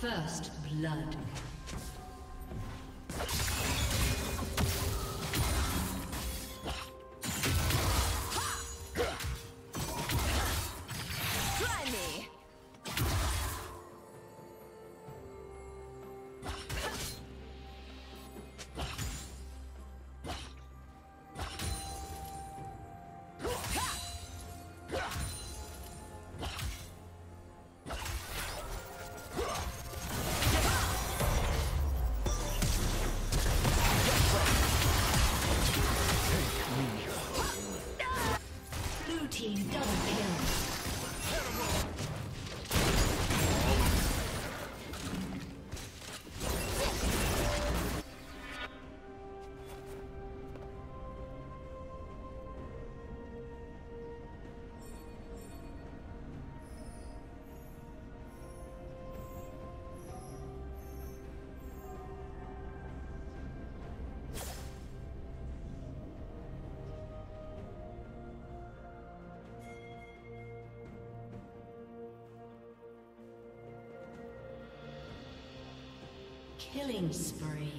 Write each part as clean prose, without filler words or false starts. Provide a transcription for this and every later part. First blood. Killing spree.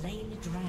Slain the dragon.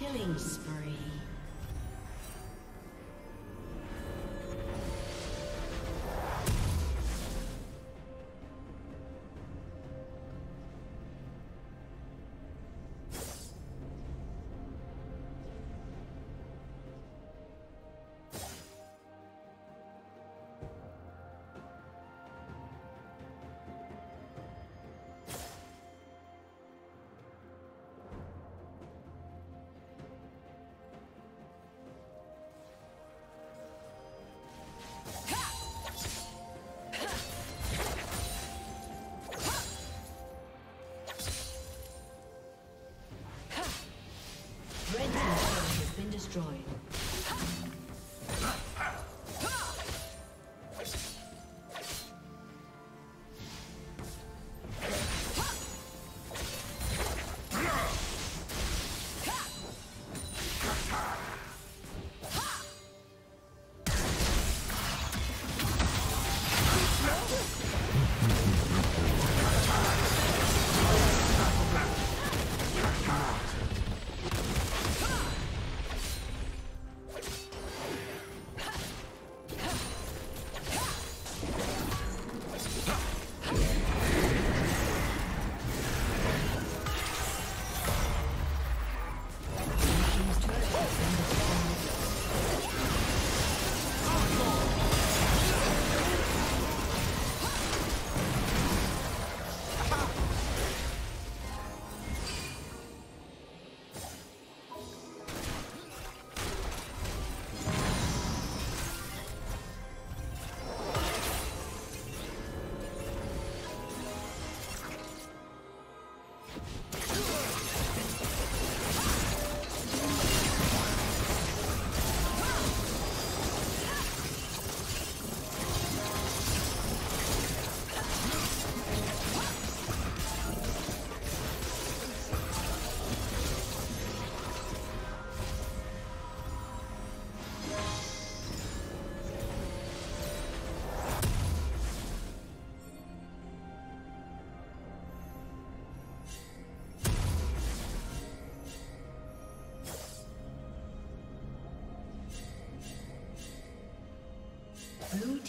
Killing spree.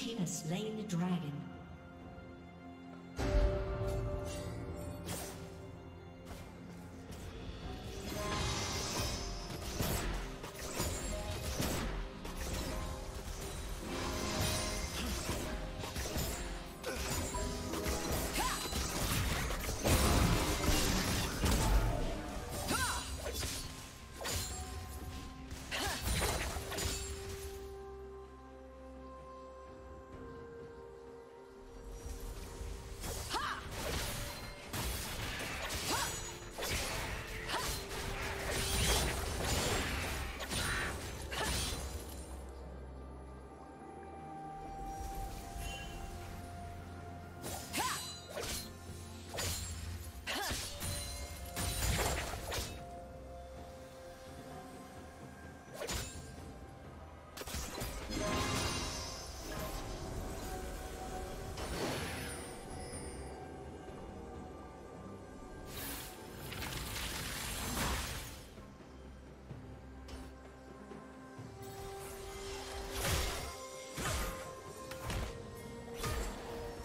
team has slain the dragon.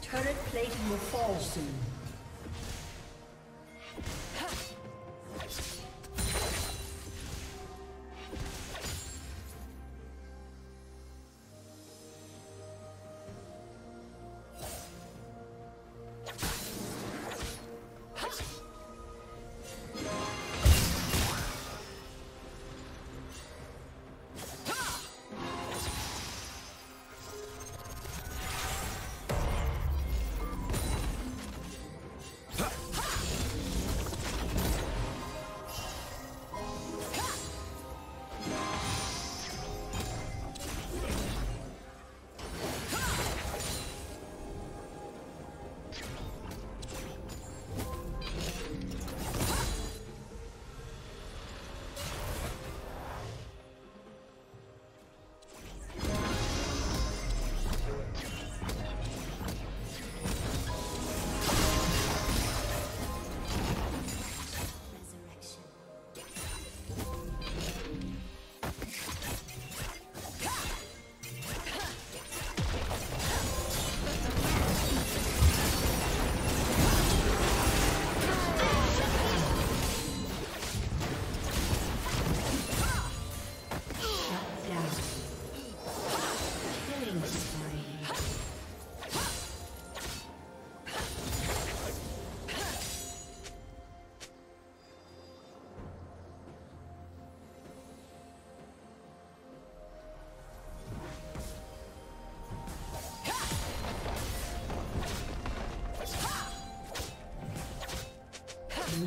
Turret plating will fall soon. Blue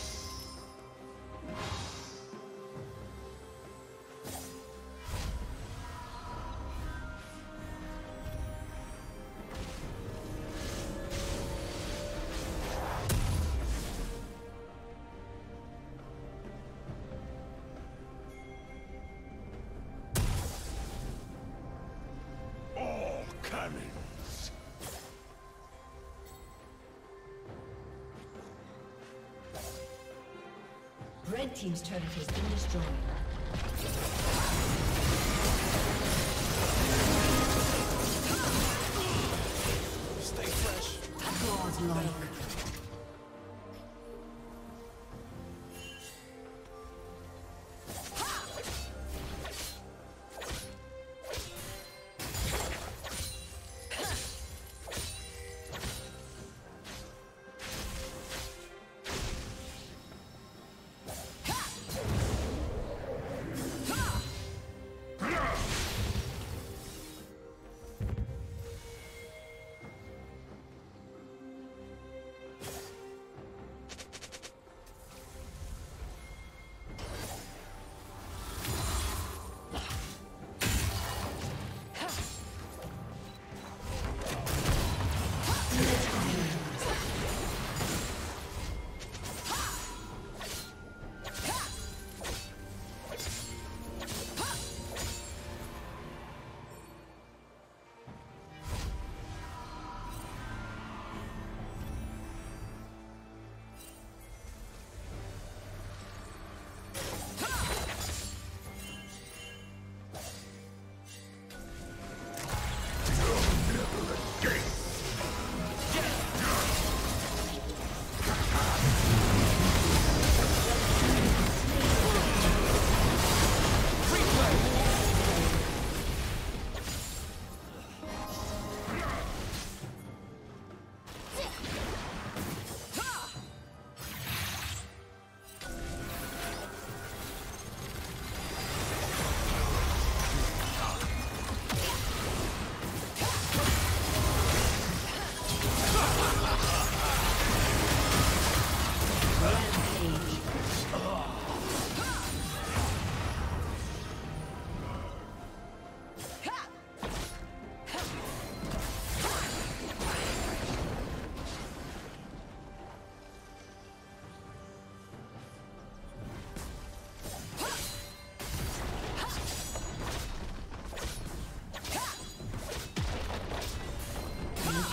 Red team's turret has been destroyed. Stay fresh. Godlike.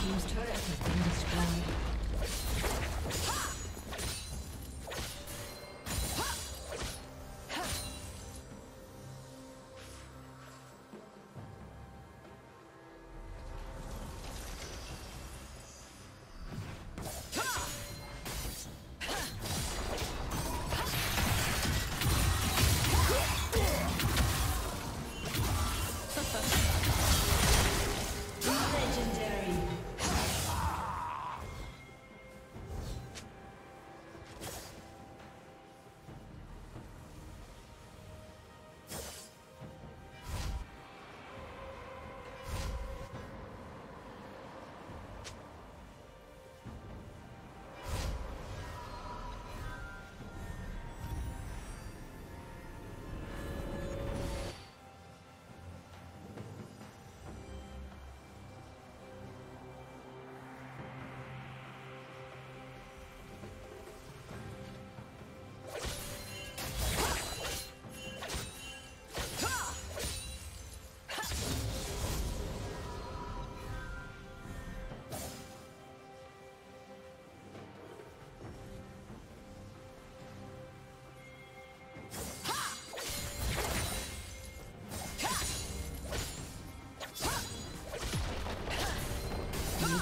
team's turret has been destroyed.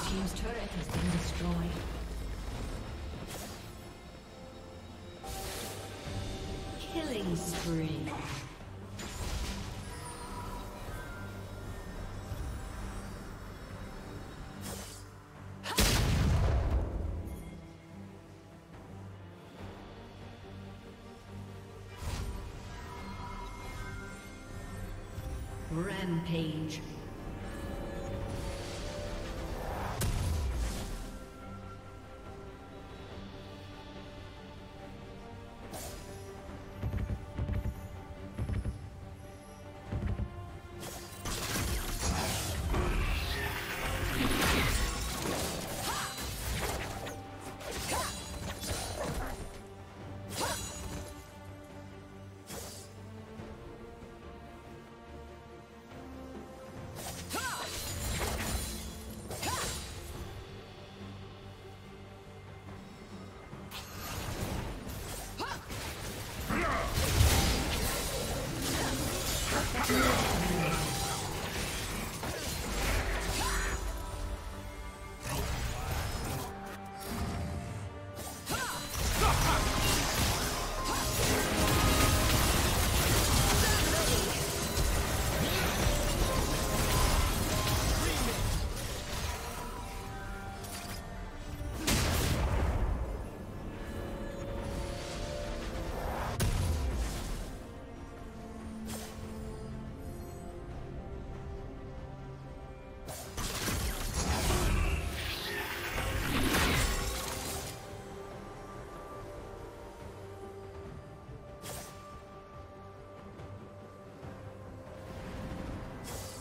James' turret has been destroyed. Killing spree. Rampage.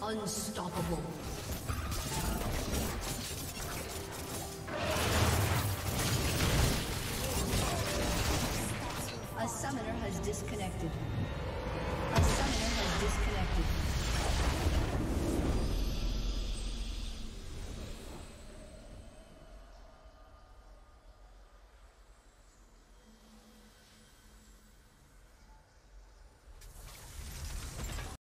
Unstoppable. A summoner has disconnected.